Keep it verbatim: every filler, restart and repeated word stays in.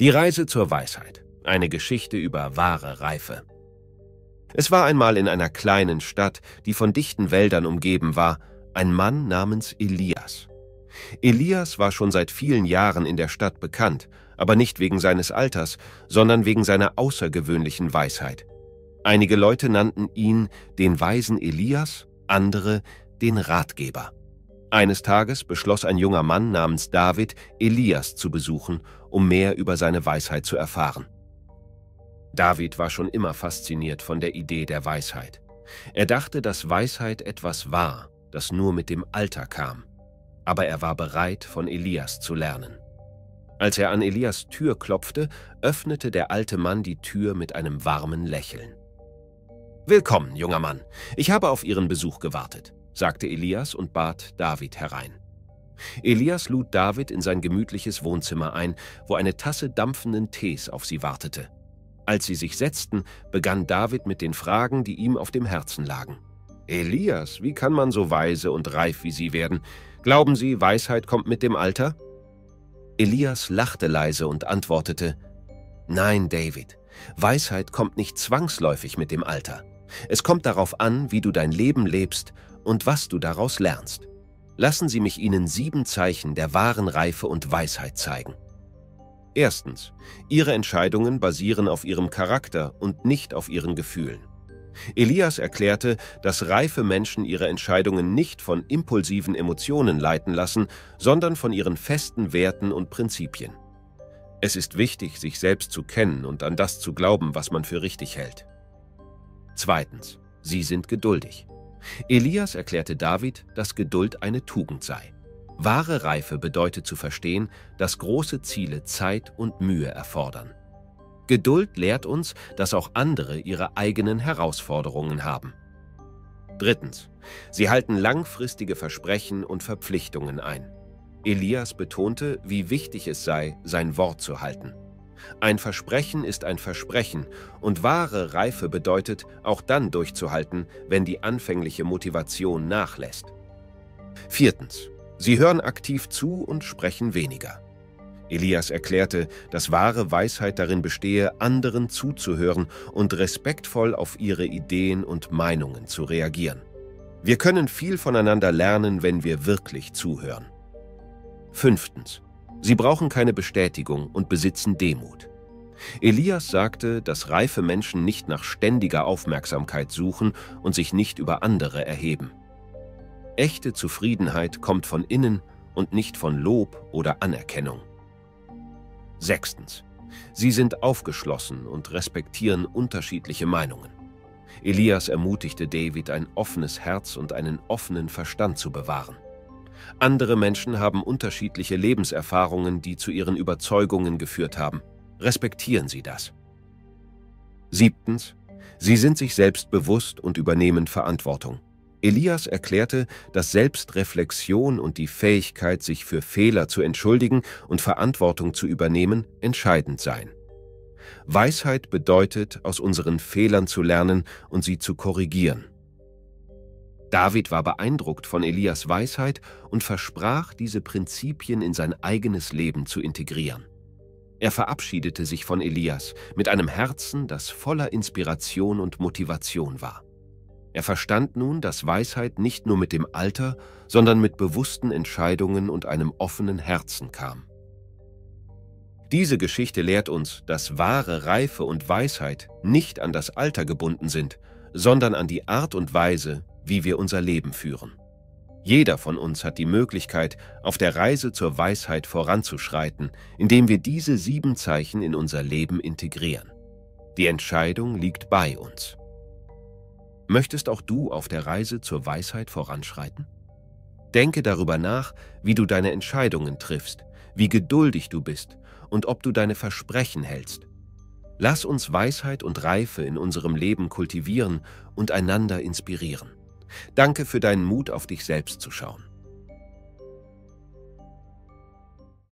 Die Reise zur Weisheit. Eine Geschichte über wahre Reife. Es war einmal in einer kleinen Stadt, die von dichten Wäldern umgeben war, ein Mann namens Elias. Elias war schon seit vielen Jahren in der Stadt bekannt, aber nicht wegen seines Alters, sondern wegen seiner außergewöhnlichen Weisheit. Einige Leute nannten ihn den weisen Elias, andere den Ratgeber. Eines Tages beschloss ein junger Mann namens David, Elias zu besuchen, um mehr über seine Weisheit zu erfahren. David war schon immer fasziniert von der Idee der Weisheit. Er dachte, dass Weisheit etwas war, das nur mit dem Alter kam. Aber er war bereit, von Elias zu lernen. Als er an Elias' Tür klopfte, öffnete der alte Mann die Tür mit einem warmen Lächeln. »Willkommen, junger Mann. Ich habe auf Ihren Besuch gewartet«, sagte Elias und bat David herein. Elias lud David in sein gemütliches Wohnzimmer ein, wo eine Tasse dampfenden Tees auf sie wartete. Als sie sich setzten, begann David mit den Fragen, die ihm auf dem Herzen lagen. »Elias, wie kann man so weise und reif wie Sie werden? Glauben Sie, Weisheit kommt mit dem Alter?« Elias lachte leise und antwortete, »Nein, David, Weisheit kommt nicht zwangsläufig mit dem Alter. Es kommt darauf an, wie du dein Leben lebst und was du daraus lernst. Lassen Sie mich Ihnen sieben Zeichen der wahren Reife und Weisheit zeigen. Erstens, Ihre Entscheidungen basieren auf Ihrem Charakter und nicht auf Ihren Gefühlen. Elias erklärte, dass reife Menschen ihre Entscheidungen nicht von impulsiven Emotionen leiten lassen, sondern von ihren festen Werten und Prinzipien. Es ist wichtig, sich selbst zu kennen und an das zu glauben, was man für richtig hält. Zweitens, Sie sind geduldig. Elias erklärte David, dass Geduld eine Tugend sei. Wahre Reife bedeutet zu verstehen, dass große Ziele Zeit und Mühe erfordern. Geduld lehrt uns, dass auch andere ihre eigenen Herausforderungen haben. Drittens, Sie halten langfristige Versprechen und Verpflichtungen ein. Elias betonte, wie wichtig es sei, sein Wort zu halten. Ein Versprechen ist ein Versprechen und wahre Reife bedeutet, auch dann durchzuhalten, wenn die anfängliche Motivation nachlässt. Viertens, Sie hören aktiv zu und sprechen weniger. Elias erklärte, dass wahre Weisheit darin bestehe, anderen zuzuhören und respektvoll auf ihre Ideen und Meinungen zu reagieren. Wir können viel voneinander lernen, wenn wir wirklich zuhören. Fünftens, Sie brauchen keine Bestätigung und besitzen Demut. Elias sagte, dass reife Menschen nicht nach ständiger Aufmerksamkeit suchen und sich nicht über andere erheben. Echte Zufriedenheit kommt von innen und nicht von Lob oder Anerkennung. Sechstens, Sie sind aufgeschlossen und respektieren unterschiedliche Meinungen. Elias ermutigte David, ein offenes Herz und einen offenen Verstand zu bewahren. Andere Menschen haben unterschiedliche Lebenserfahrungen, die zu ihren Überzeugungen geführt haben. Respektieren Sie das. Siebtens, Sie sind sich selbst bewusst und übernehmen Verantwortung. Elias erklärte, dass Selbstreflexion und die Fähigkeit, sich für Fehler zu entschuldigen und Verantwortung zu übernehmen, entscheidend seien. Weisheit bedeutet, aus unseren Fehlern zu lernen und sie zu korrigieren. David war beeindruckt von Elias' Weisheit und versprach, diese Prinzipien in sein eigenes Leben zu integrieren. Er verabschiedete sich von Elias mit einem Herzen, das voller Inspiration und Motivation war. Er verstand nun, dass Weisheit nicht nur mit dem Alter, sondern mit bewussten Entscheidungen und einem offenen Herzen kam. Diese Geschichte lehrt uns, dass wahre Reife und Weisheit nicht an das Alter gebunden sind, sondern an die Art und Weise, wie wir unser Leben führen. Jeder von uns hat die Möglichkeit, auf der Reise zur Weisheit voranzuschreiten, indem wir diese sieben Zeichen in unser Leben integrieren. Die Entscheidung liegt bei uns. Möchtest auch du auf der Reise zur Weisheit voranschreiten? Denke darüber nach, wie du deine Entscheidungen triffst, wie geduldig du bist und ob du deine Versprechen hältst. Lass uns Weisheit und Reife in unserem Leben kultivieren und einander inspirieren. Danke für deinen Mut, auf dich selbst zu schauen.